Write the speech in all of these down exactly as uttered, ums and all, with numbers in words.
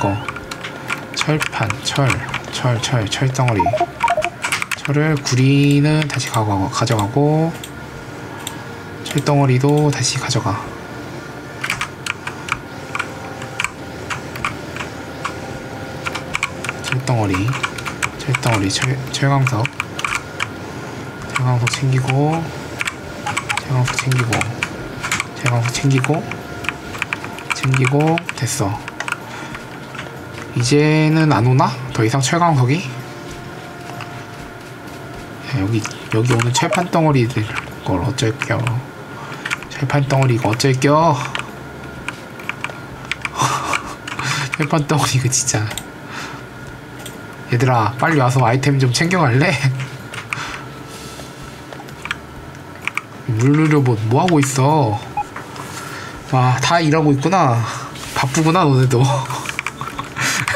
철거, 철판, 철, 철, 철, 철덩어리. 철을 구리는 다시 가져가고, 철덩어리도 다시 가져가. 철덩어리, 철덩어리, 철, 철강석. 철강석 챙기고, 철강석 챙기고, 철강석 챙기고, 챙기고, 됐어. 이제는 안 오나? 더 이상 철강석이? 야, 여기, 여기 오는 철판 덩어리들 걸 어쩔 겨. 철판 덩어리 이거 어쩔 겨. 철판 덩어리 이거 진짜. 얘들아, 빨리 와서 아이템 좀 챙겨갈래? 물르려고 뭐하고 있어? 와, 다 일하고 있구나. 바쁘구나, 너네도.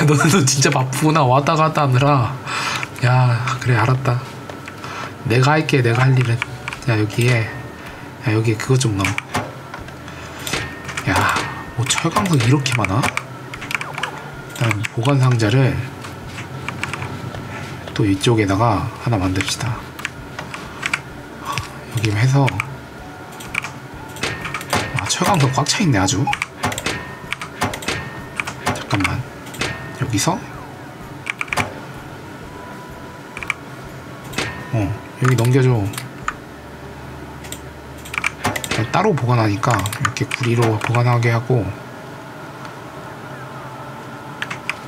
너네도 진짜 바쁘구나, 왔다 갔다 하느라. 야, 그래, 알았다. 내가 할게, 내가 할 일은. 야, 여기에. 야, 여기에 그것 좀 넣어. 야, 뭐 철강석 이렇게 많아? 일단 보관 상자를 또 이쪽에다가 하나 만듭시다. 여기 해서. 아, 철강석 꽉 차있네 아주. 잠깐만, 여기서 어 여기 넘겨줘. 따로 보관하니까 이렇게 구리로 보관하게 하고.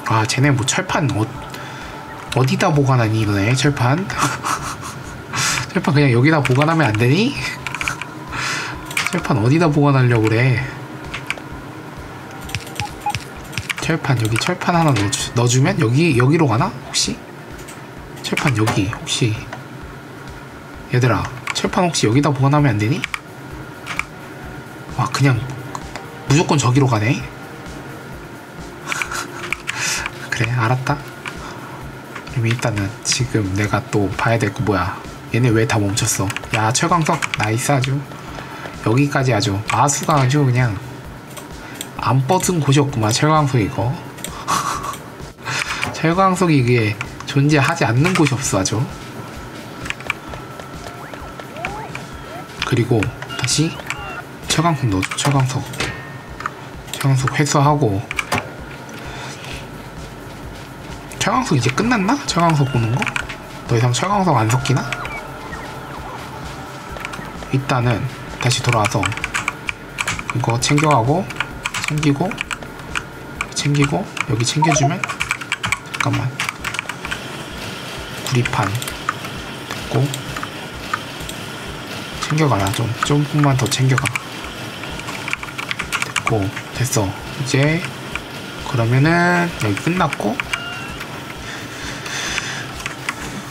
아, 쟤네 뭐 철판 어, 어디다 보관하니 이거네. 철판 철판 그냥 여기다 보관하면 안되니? 철판 어디다 보관하려고 그래. 철판 여기 철판 하나 넣어주, 넣어주면 여기, 여기로 가나? 혹시? 철판 여기 혹시 얘들아 철판 혹시 여기다 보관하면 안되니? 와, 그냥 무조건 저기로 가네. 그래, 알았다. 일단은 지금 내가 또 봐야 될 거 뭐야. 얘네 왜 다 멈췄어. 야, 철강석 나이스. 아주 여기까지 아주 마수가 아주 그냥 안 뻗은 곳이 없구만. 철강석 이거. 철강석이 이게 존재하지 않는 곳이 없어 아주. 그리고 다시 철강석 넣어줘. 철강석 철강석 회수하고. 철강석 이제 끝났나? 철강석 보는 거? 더 이상 철강석 안 섞이나? 일단은 다시 돌아와서 이거 챙겨가고 챙기고 챙기고 여기 챙겨주면. 잠깐만, 구리판 됐고. 챙겨가라 좀. 조금만 더 챙겨가. 됐고, 됐어. 이제 그러면은 여기 끝났고,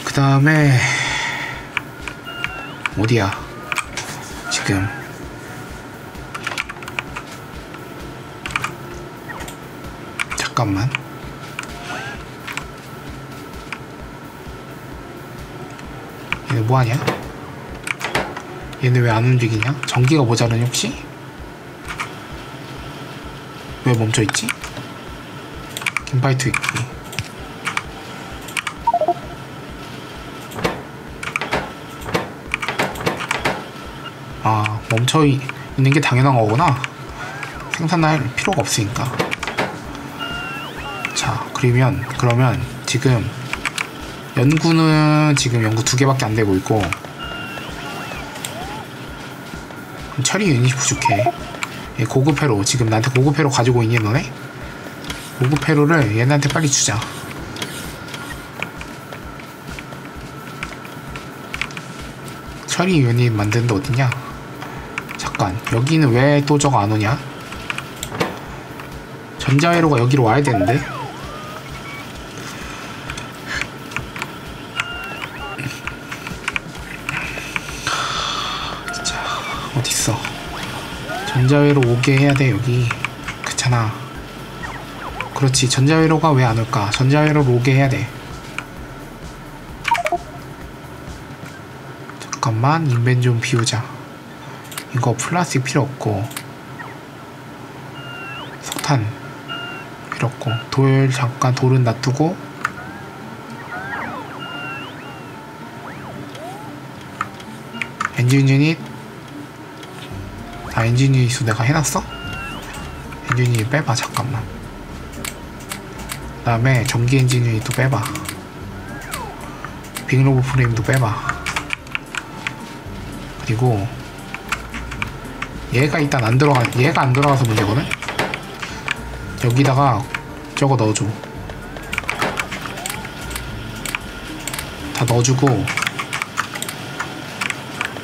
그 다음에 어디야 지금. 잠깐만, 얘네 뭐하냐? 얘네 왜 안 움직이냐? 전기가 모자라니 혹시? 왜 멈춰있지? 긴바이트 있기. 아, 멈춰 있는 게 당연한 거구나. 생산할 필요가 없으니까. 자, 그러면 그러면 지금 연구는 지금 연구 두 개밖에 안 되고 있고, 처리 유닛이 부족해. 고급 회로 지금 나한테 고급 회로 가지고 있니 너네? 고급 회로를 얘네한테 빨리 주자. 처리 유닛 만드는데 어딨냐? 잠깐, 여기는 왜 또 저거 안 오냐? 전자회로가 여기로 와야 되는데? 진짜, 어딨어? 전자회로 오게 해야 돼, 여기. 그렇잖아. 그렇지, 전자회로가 왜 안 올까? 전자회로로 오게 해야 돼. 잠깐만, 인벤 좀 비우자. 이거 플라스틱 필요 없고, 석탄 이렇고, 돌 잠깐 돌은 놔두고 엔진 유닛. 아, 엔진 유닛 수 내가 해놨어? 엔진 유닛 빼봐. 잠깐만. 그 다음에 전기 엔진 유닛도 빼봐. 빅로브 프레임도 빼봐. 그리고 얘가 일단 안 들어가, 얘가 안 들어가서 문제거든? 여기다가 저거 넣어줘. 다 넣어주고,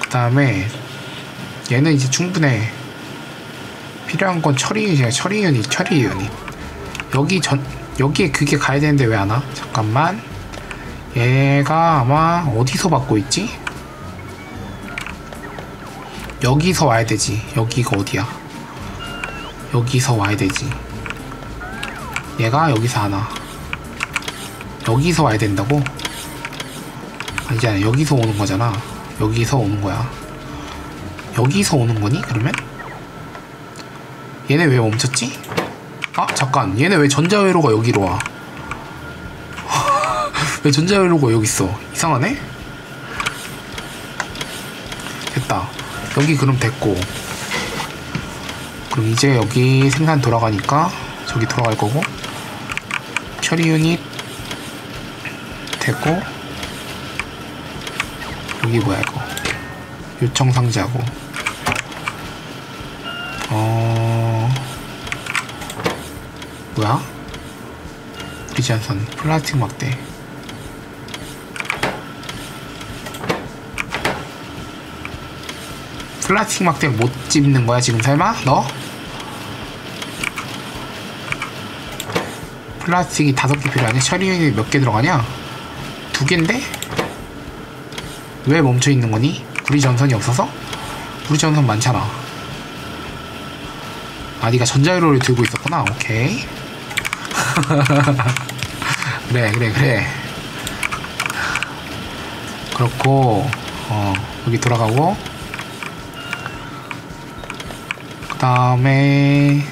그 다음에 얘는 이제 충분해. 필요한 건 처리, 처리 유닛, 처리 유닛. 여기 전, 여기에 그게 가야 되는데 왜 안 와? 잠깐만. 얘가 아마 어디서 받고 있지? 여기서 와야 되지. 여기가 어디야? 여기서 와야 되지. 얘가 여기서 안 와. 여기서 와야 된다고? 아니지, 아니, 여기서 오는 거잖아. 여기서 오는 거야. 여기서 오는 거니? 그러면? 얘네 왜 멈췄지? 아, 잠깐. 얘네 왜 전자회로가 여기로 와? 왜 전자회로가 여기 있어? 이상하네? 됐다. 여기 그럼 됐고, 그럼 이제 여기 생산 돌아가니까 저기 돌아갈 거고, 처리 유닛 됐고, 여기 뭐야 이거, 요청 상자고, 어... 뭐야? 브리지안선 플라스틱 막대. 플라스틱 막대 못 집는 거야 지금 설마? 너? 플라스틱이 다섯 개 필요하냐? 처리 유닛이 몇 개 들어가냐? 두 개인데? 왜 멈춰 있는 거니? 구리 전선이 없어서? 구리 전선 많잖아. 아, 니가 전자회로를 들고 있었구나. 오케이. 그래 그래 그래. 그렇고, 어, 여기 돌아가고, 그 다음에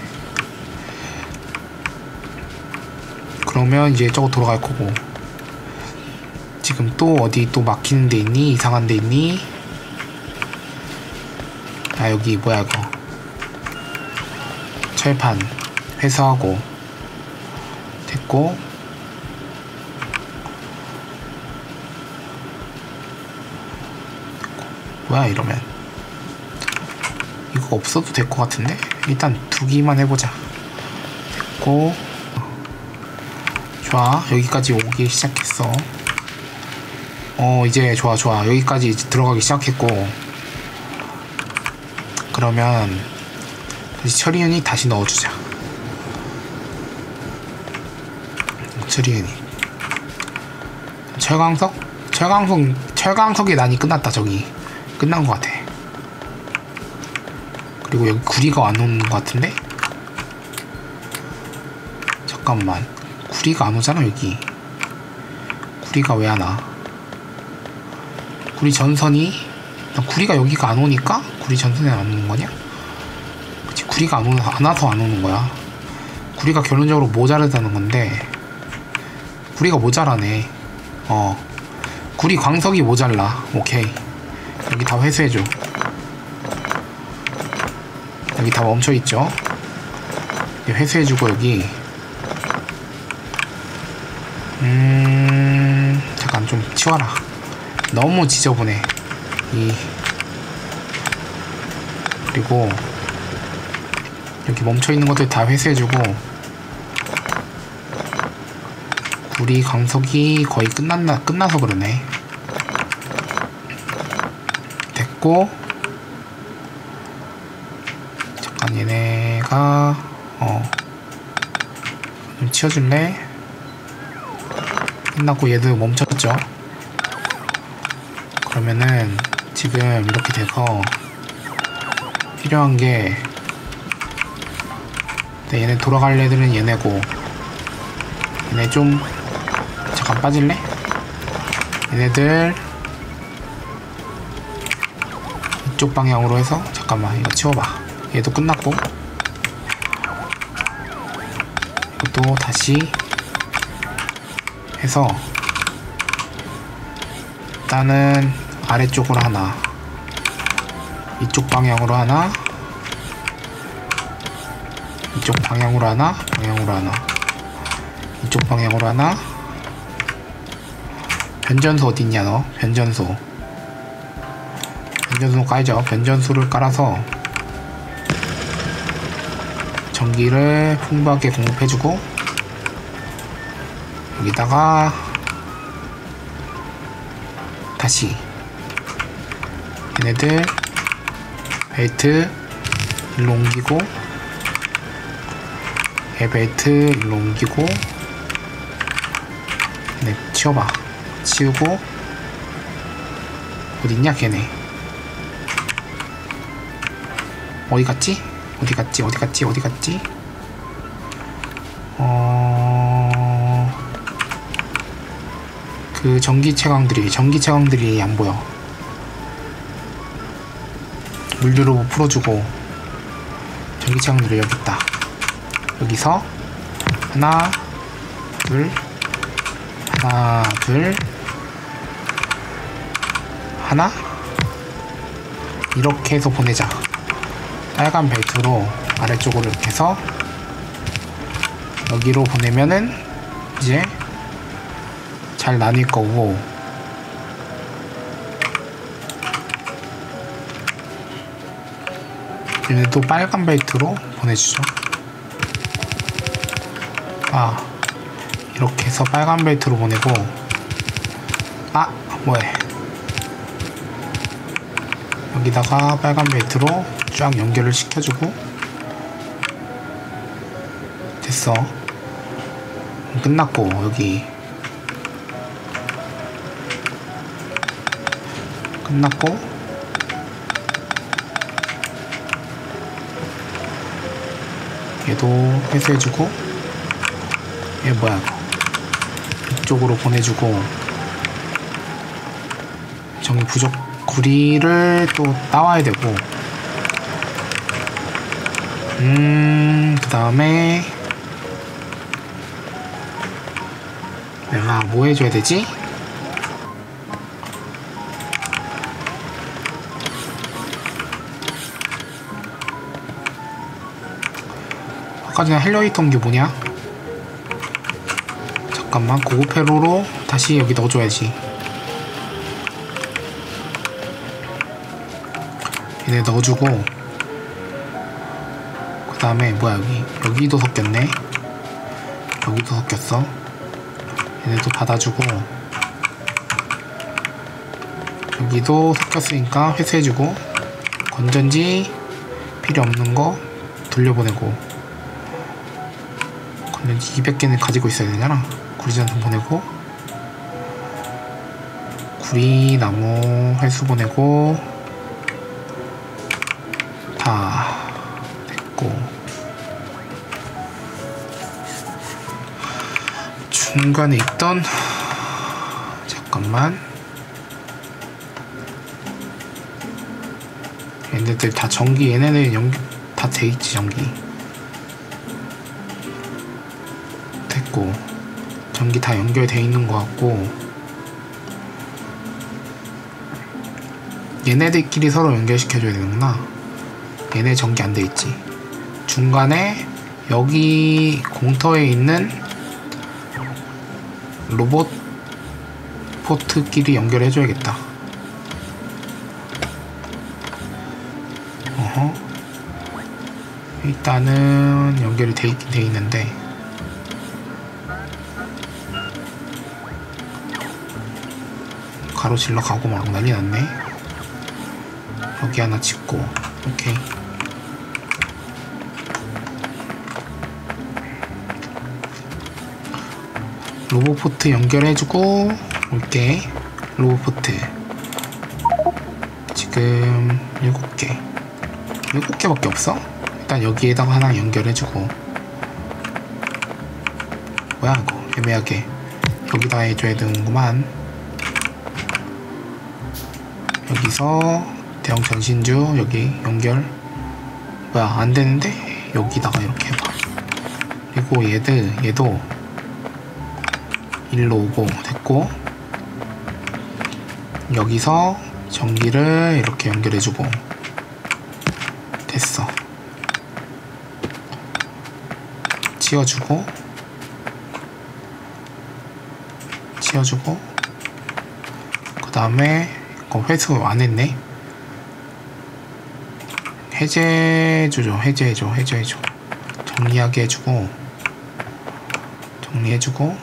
그러면 이제 저거 돌아갈 거고, 지금 또 어디 또 막히는 데 있니? 이상한 데 있니? 아, 여기 뭐야 이거, 철판 회수하고 됐고, 뭐야 이러면 이거 없어도 될 것 같은데? 일단 두기만 해보자. 됐고, 좋아. 여기까지 오기 시작했어. 어, 이제 좋아 좋아. 여기까지 이제 들어가기 시작했고, 그러면 다시 처리 유닛 다시 넣어주자. 처리 유닛. 철광석? 철광석, 철광석의 난이 끝났다. 저기 끝난 것 같아. 그리고 여기 구리가 안 오는 것 같은데? 잠깐만, 구리가 안 오잖아 여기. 구리가 왜 안 와? 구리 전선이, 구리가 여기가 안 오니까 구리 전선이 안 오는 거냐? 그치, 구리가 안, 오는, 안 와서 안 오는 거야. 구리가 결론적으로 모자르다는 건데, 구리가 모자라네. 어, 구리 광석이 모자라. 오케이. 여기 다 회수해줘. 여기 다 멈춰있죠? 회수해주고, 여기 음... 잠깐 좀 치워라. 너무 지저분해 이. 그리고 여기 멈춰있는 것들 다 회수해주고, 우리 광석이 거의 끝났나, 끝나서 그러네. 됐고, 얘네가 어, 좀 치워줄래? 끝났고, 얘도 멈췄죠? 그러면은 지금 이렇게 돼서 필요한 게, 네, 얘네 돌아갈 애들은 얘네고, 얘네 좀 잠깐 빠질래? 얘네들 이쪽 방향으로 해서, 잠깐만 이거 치워봐. 얘도 끝났고, 또 다시 해서 일단은 아래쪽으로 하나, 이쪽 방향으로 하나, 이쪽 방향으로 하나, 방향으로 하나, 이쪽 방향으로 하나. 변전소 어딨냐 너? 변전소 변전소 깔죠. 변전소를 깔아서 전기를 풍부하게 공급해주고, 여기다가 다시 얘네들 벨트 일로 옮기고, 얘 벨트 일로 옮기고, 얘네 치워봐. 치우고, 어딨냐 걔네? 어디갔지? 어디갔지? 어디갔지? 어디갔지? 어... 그 전기채광들이 전기채광들이 안보여. 물류로 뭐 풀어주고, 전기채광들이 여기있다. 여기서 하나 둘 하나 둘 하나 이렇게 해서 보내자. 빨간 벨트로 아래쪽으로 이렇게 해서 여기로 보내면은 이제 잘 나뉠 거고, 얘네도 빨간 벨트로 보내주죠. 아, 이렇게 해서 빨간 벨트로 보내고, 아 뭐해, 여기다가 빨간 벨트로 쫙 연결을 시켜주고, 됐어. 끝났고, 여기 끝났고, 얘도 회수해주고, 얘 뭐야 이거, 이쪽으로 보내주고, 전기 부족 구리를 또 따와야 되고, 음... 그 다음에 내가 뭐 해줘야 되지? 아까 전에 하려 했던 게 뭐냐? 잠깐만, 고급회로로 다시 여기 넣어줘야지. 얘네 넣어주고, 그 다음에 뭐야 여기, 여기도 섞였네. 여기도 섞였어. 얘네도 받아주고, 여기도 섞였으니까 회수해주고, 건전지 필요 없는 거 돌려보내고, 건전지 이백 개는 가지고 있어야 되잖아. 구리전선 보내고, 구리나무 회수 보내고, 다 중간에 있던, 잠깐만, 얘네들 다 전기, 얘네들 연결 다 돼있지. 전기 됐고, 전기 다 연결돼 있는 것 같고, 얘네들끼리 서로 연결시켜줘야 되는구나. 얘네 전기 안 돼있지. 중간에 여기 공터에 있는 로봇 포트끼리 연결해줘야겠다. 어허. 일단은 연결이 돼 있긴 돼 있는데, 가로질러 가고 막 난리 났네. 여기 하나 짓고, 오케이. 로봇포트 연결해주고 올게. 로봇포트 지금 일곱 개 일곱 개밖에 없어? 일단 여기에다가 하나 연결해주고, 뭐야 이거 애매하게 여기다 해줘야 되는구만. 여기서 대형 전신주 여기 연결, 뭐야 안되는데? 여기다가 이렇게 해봐. 그리고 얘들 얘도 일로 오고 됐고, 여기서 전기를 이렇게 연결해주고 됐어. 지어주고 지어주고 그 다음에 이거 회수 안했네. 해제해주죠. 해제해줘 해제해줘 정리하게 해주고 정리해주고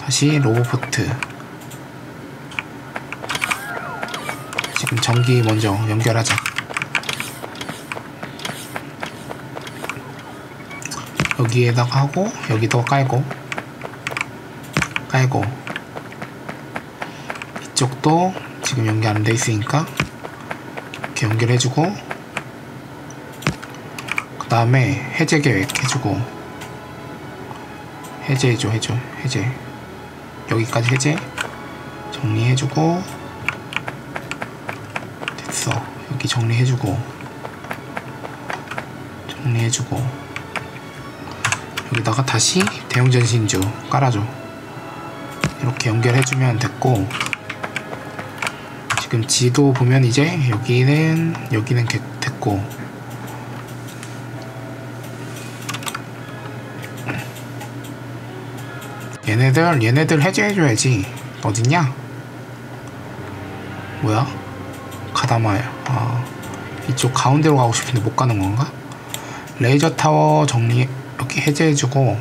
다시 로봇보트. 지금 전기 먼저 연결하자. 여기에다가 하고 여기도 깔고 깔고 이쪽도 지금 연결 안 돼 있으니까 이렇게 연결해주고 그 다음에 해제 계획 해주고 해제해줘 해줘 해제 여기까지 해제 정리해주고 됐어. 여기 정리해주고 정리해주고 여기다가 다시 대형전신주 깔아줘. 이렇게 연결해주면 됐고, 지금 지도 보면 이제 여기는 여기는 됐고, 얘네들 얘네들 해제해줘야지. 어딨냐? 뭐야? 가다마야. 아, 이쪽 가운데로 가고 싶은데 못 가는 건가? 레이저 타워 정리. 이렇게 해제해주고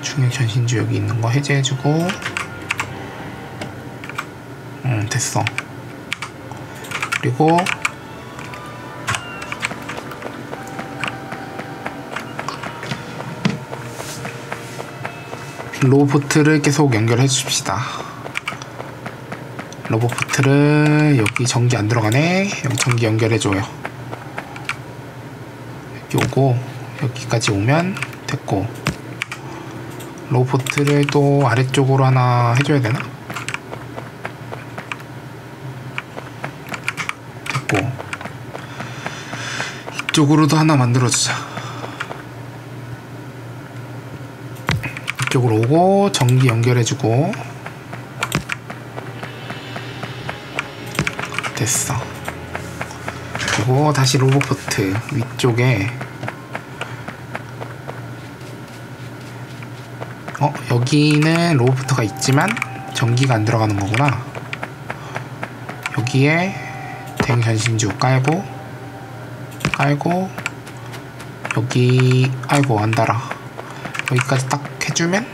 중력 전신주 여기 있는거 해제해주고 음 됐어. 그리고 로봇을 계속 연결해 줍시다. 로봇을 여기 전기 안들어가네. 여기 전기 연결해줘요. 오고 여기까지 오면 됐고, 로봇을 또 아래쪽으로 하나 해줘야 되나? 됐고 이쪽으로도 하나 만들어주자. 이쪽으로 오고 전기 연결해주고 됐어. 그리고 다시 로봇보트 위쪽에 어? 여기는 로봇보트가 있지만 전기가 안 들어가는 거구나. 여기에 대형전신주 깔고 깔고 여기 아이고 안 달아. 여기까지 딱 해주면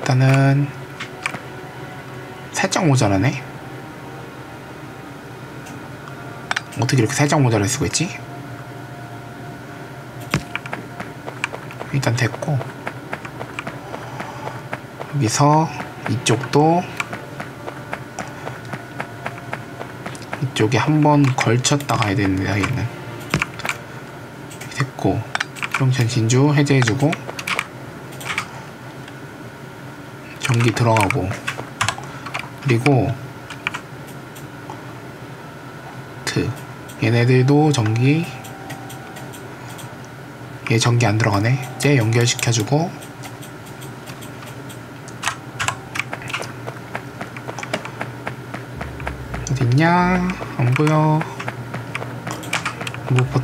일단은 살짝 모자라네. 어떻게 이렇게 살짝 모자랄 수가 있지? 일단 됐고, 여기서 이쪽도 이쪽에 한번 걸쳤다 가야 되는데 여기는 됐고, 전신주 해제해주고 전기 들어가고, 그리고 얘네들도 전기 얘 전기 안 들어가네. 이제 연결시켜주고 어딨냐? 안 보여. 로봇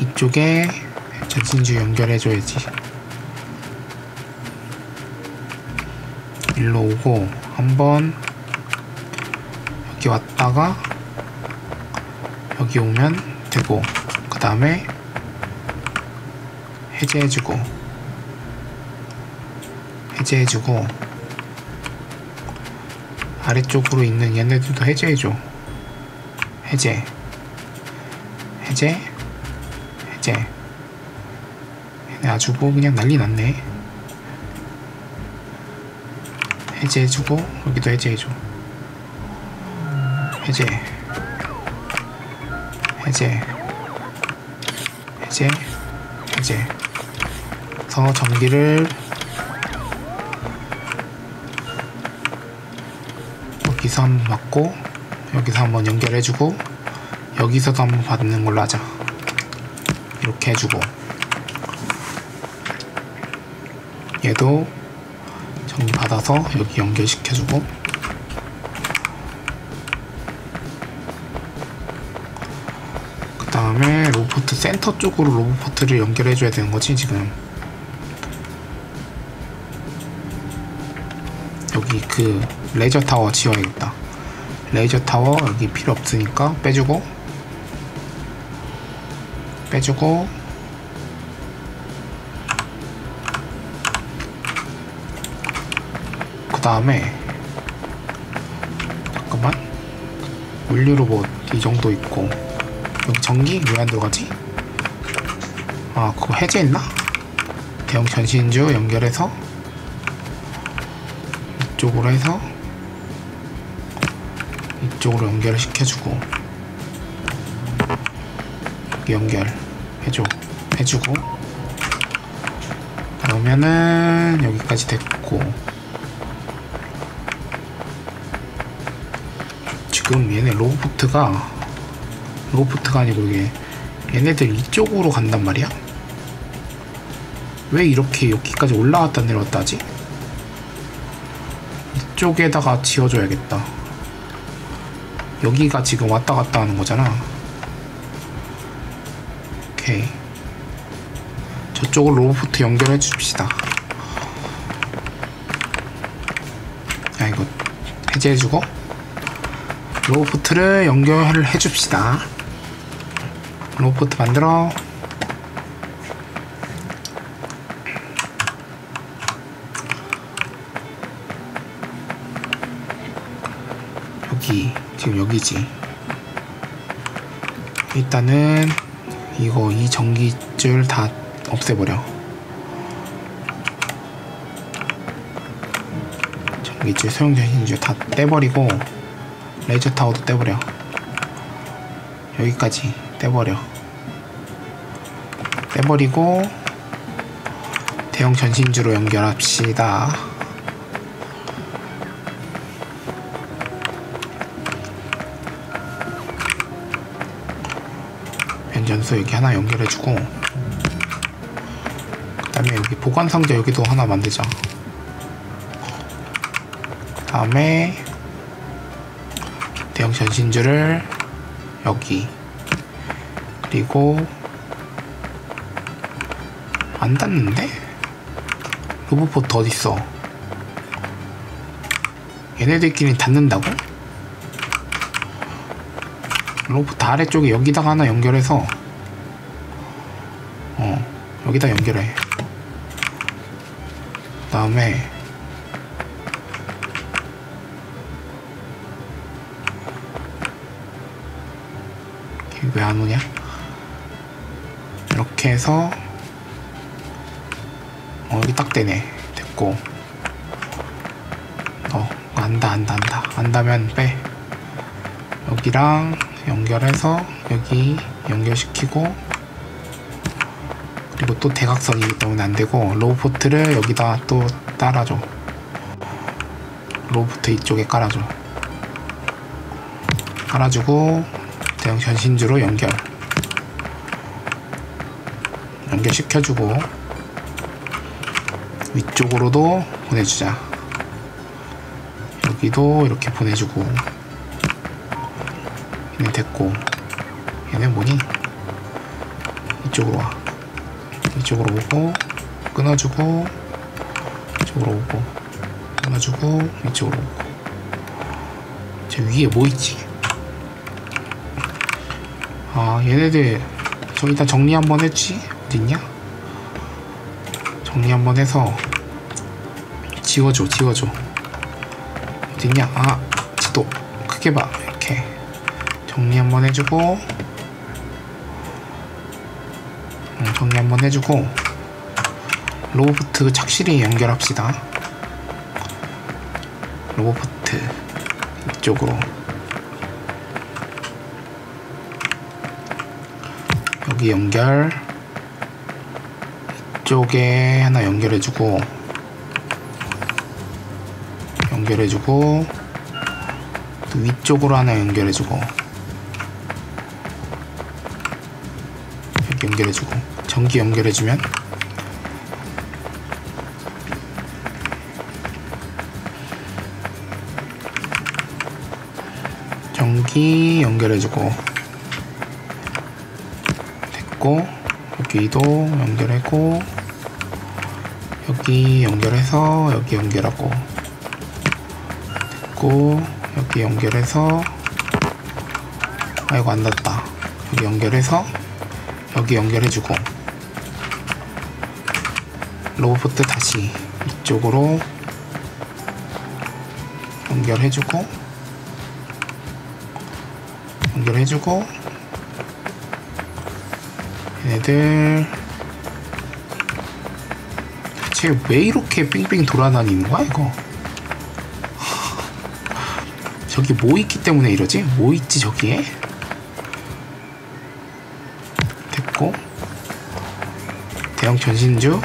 이쪽에 전신주 연결해줘야지. 일로 오고 한번 여기 왔다가 여기 오면 되고, 그 다음에 해제해주고 해제해주고 아래쪽으로 있는 얘네들도 해제해줘. 해제 해제 해제 얘네 아주 뭐 그냥 난리 났네. 해제해주고 여기도 해제해줘. 해제 해제 해제 해제 그래서 전기를 여기서 한번 맞고 여기서 한번 연결해주고 여기서도 한번 받는 걸로 하자. 이렇게 해주고 얘도 정리 받아서 여기 연결시켜주고 그 다음에 로봇 센터 쪽으로 로봇을 연결해줘야 되는 거지 지금. 여기 그 레이저 타워 지워야겠다. 레이저 타워 여기 필요 없으니까 빼주고 빼주고 그 다음에 잠깐만 물류 로봇 이 정도 있고 여기 전기 왜 안 들어가지? 아 그거 해제했나? 대형 전신주 연결해서 이쪽으로 해서 이쪽으로 연결을 시켜주고 연결 해줘 해주고 그러면은 여기까지 됐고 지금 얘네 로봇가 로봇가 아니고 이게 얘네들 이쪽으로 간단 말이야? 왜 이렇게 여기까지 올라왔다 내려왔다 하지? 이쪽에다가 지어줘야겠다. 여기가 지금 왔다 갔다 하는 거잖아. 오케이. 저쪽으로 로봇 연결해 줍시다. 야, 이거 해제해주고 로봇을 연결을 해줍시다. 로봇 만들어. 여기 지금 여기지. 일단은 이거 이 전기줄 다 없애버려. 전기줄 소형전신줄 다 떼버리고 레이저 타워도 떼버려. 여기까지 떼버려. 떼버리고 대형 전신주로 연결합시다. 전소 여기 하나 연결해주고 그 다음에 여기 보관상자 여기도 하나 만들자. 그 다음에 대형 전신줄을 여기 그리고 안 닿는데? 로봇봇 어딨어? 얘네들끼리 닿는다고? 로봇 아래쪽에 여기다가 하나 연결해서 어 여기다 연결해. 그 다음에 왜 안 오냐? 이렇게 해서 어 여기 딱 되네. 됐고 어 안다 안다 안다 안다면 빼. 여기랑 연결해서 여기 연결시키고 그리고 또 대각선이기 때문에 안되고 로봇을 여기다 또 따라줘. 로봇 이쪽에 깔아줘. 깔아주고 대형 전신주로 연결 연결시켜주고 위쪽으로도 보내주자. 여기도 이렇게 보내주고 얘네 됐고 얘네 뭐니? 이쪽으로 와. 이쪽으로 오고 끊어주고 이쪽으로 오고 끊어주고 이쪽으로 오고 저 위에 뭐 있지? 아 얘네들 저기다 정리 한번 했지? 어딨냐? 정리 한번 해서 지워줘 지워줘. 어딨냐? 아 지도 크게 봐. 이렇게 정리 한번 해주고 응, 정리 한번 해주고 로봇 착실히 연결합시다. 로봇 이쪽으로 여기 연결 이쪽에 하나 연결해주고 연결해주고 또 위쪽으로 하나 연결해주고 연결해주고, 전기 연결해주면 전기 연결해주고 됐고, 여기도 연결하고 여기 연결해서 여기 연결하고 됐고, 여기 연결해서 아이고 안 닿았다. 여기 연결해서 여기 연결해주고, 로봇 다시 이쪽으로 연결해주고 연결해주고 얘네들 대체 왜 이렇게 빙빙 돌아다니는 거야 이거? 저기 뭐 있기 때문에 이러지? 뭐 있지 저기에? 대형 전신주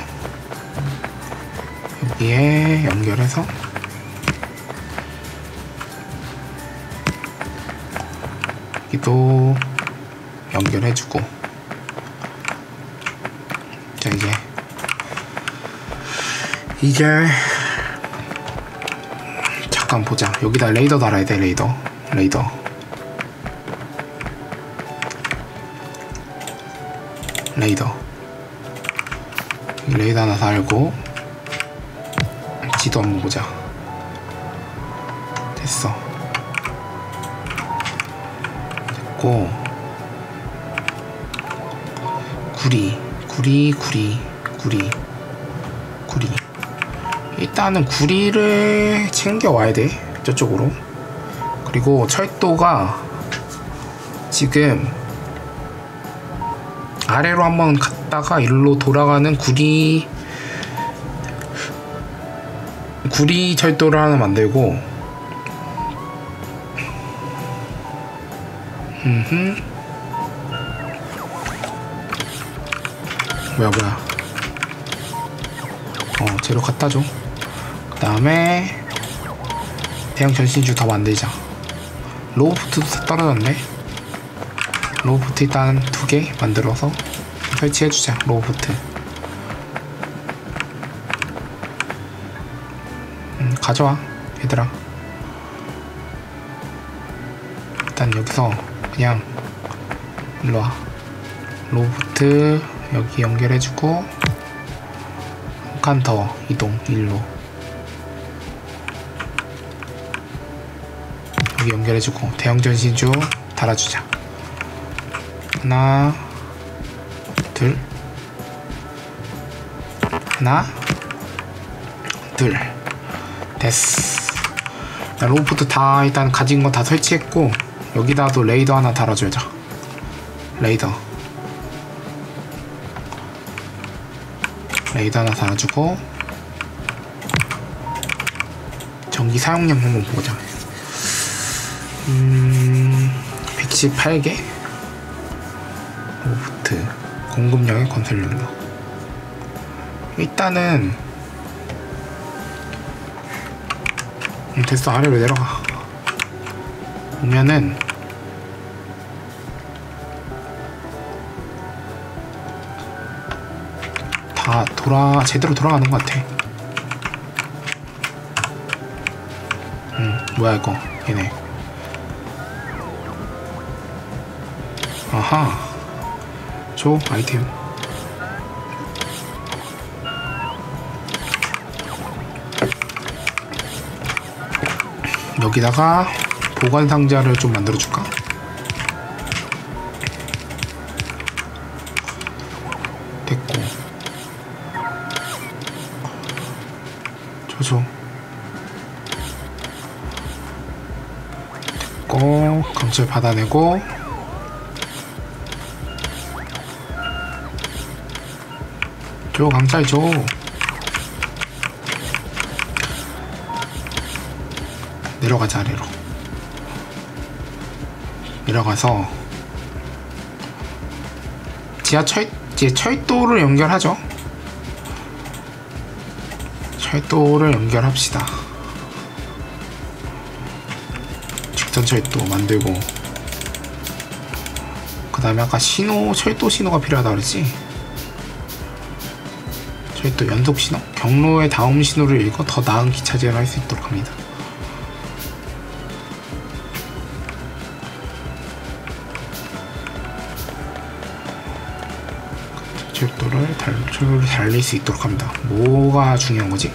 여기에 연결해서 여기도 연결해주고, 자 이제 이제 잠깐 보자. 여기다 레이더 달아야 돼. 레이더 레이더 레이더 레이더 하나 달고 지도 한번 보자. 됐어. 됐고, 구리 구리 구리 구리 구리 일단은 구리를 챙겨와야 돼 저쪽으로. 그리고 철도가 지금 아래로 한번 갔다가 일로 돌아가는 구리 구리 철도를 하나 만들고, 음흠 뭐야 뭐야 어 재료 갖다줘. 그 다음에 대형 전신주 더 만들자. 로봇도 다 떨어졌네. 로봇 일단 두 개 만들어서 설치해주자. 로봇 음, 가져와 얘들아. 일단 여기서 그냥 일로와. 로봇 여기 연결해주고 한 칸 더 이동 일로 여기 연결해주고 대형 전신주 달아주자. 하나 둘 하나 둘 됐어. 로봇도 다 일단 가진 거 다 설치했고, 여기다도 레이더 하나 달아주자. 레이더 레이더 하나 달아주고 전기 사용량 한번 보자. 음... 백십팔 개? 로봇 공급량의 건설 연료. 일단은 음, 됐어. 아래로 내려가 보면은 다 돌아 제대로 돌아가는 것 같아. 음 뭐야 이거 얘네. 아하 저 아이템 여기다가 보관 상자를 좀 만들어 줄까? 됐고, 저저 됐고, 강철 받아내고. 줘 강철 줘. 내려가자 아래로. 내려가서 지하철 이제 철도를 연결하죠. 철도를 연결합시다. 직선 철도 만들고 그 그 다음에 아까 신호, 철도 신호가 필요하다 그랬지? 철도 연속 신호? 경로의 다음 신호를 읽어 더 나은 기차 제어를 할 수 있도록 합니다. 철도를 달, 철도를 달릴 수 있도록 합니다. 뭐가 중요한 거지?